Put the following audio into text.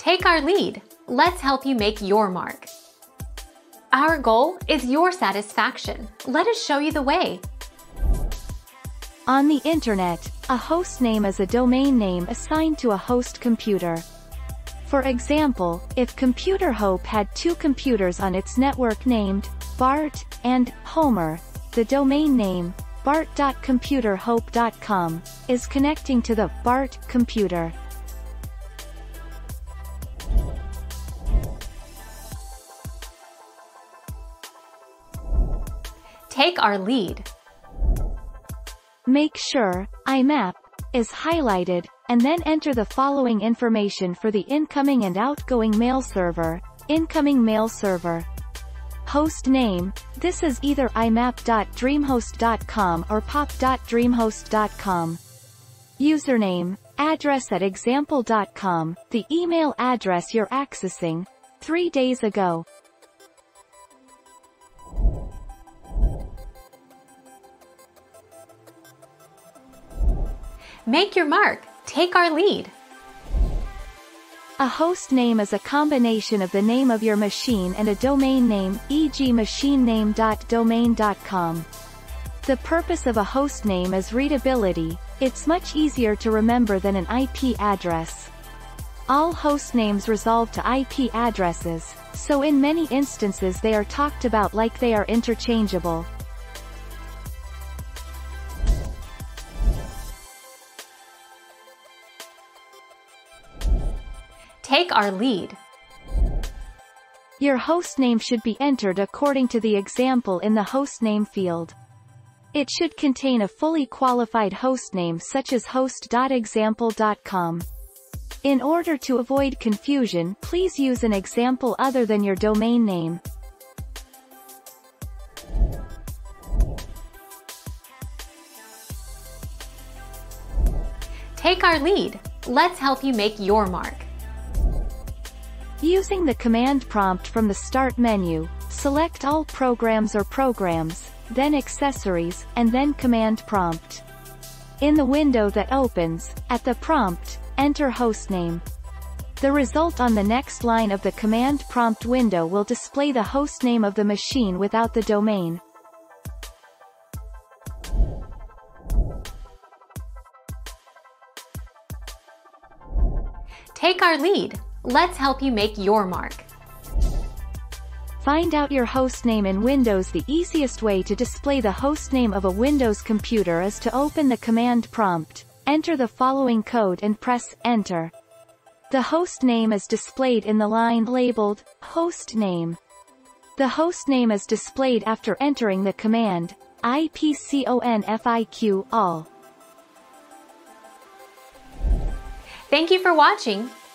Take our lead. Let's help you make your mark. Our goal is your satisfaction. Let us show you the way. On the internet, a host name is a domain name assigned to a host computer. For example, if Computer Hope had two computers on its network named Bart and Homer, the domain name bart.computerhope.com is connecting to the Bart computer. Take our lead. Make sure IMAP is highlighted, and then enter the following information for the incoming and outgoing mail server. Incoming mail server. Host name. This is either imap.dreamhost.com or pop.dreamhost.com. Username. Address at example.com, the email address you're accessing 3 days ago. Make your mark. Take our lead. A host name is a combination of the name of your machine and a domain name, e.g. machinename.domain.com. The purpose of a host name is readability. It's much easier to remember than an IP address. All host names resolve to IP addresses, so in many instances they are talked about like they are interchangeable. Take our lead. Your hostname should be entered according to the example in the hostname field. It should contain a fully qualified hostname such as host.example.com. In order to avoid confusion, please use an example other than your domain name. Take our lead. Let's help you make your mark. Using the command prompt from the Start menu, select All Programs or Programs, then Accessories, and then Command Prompt. In the window that opens, at the prompt, enter hostname. The result on the next line of the command prompt window will display the hostname of the machine without the domain. Take our lead. Let's help you make your mark. Find out your hostname in Windows. The easiest way to display the hostname of a Windows computer is to open the command prompt, enter the following code and press Enter. The hostname is displayed in the line labeled Hostname. The hostname is displayed after entering the command ipconfig all. Thank you for watching.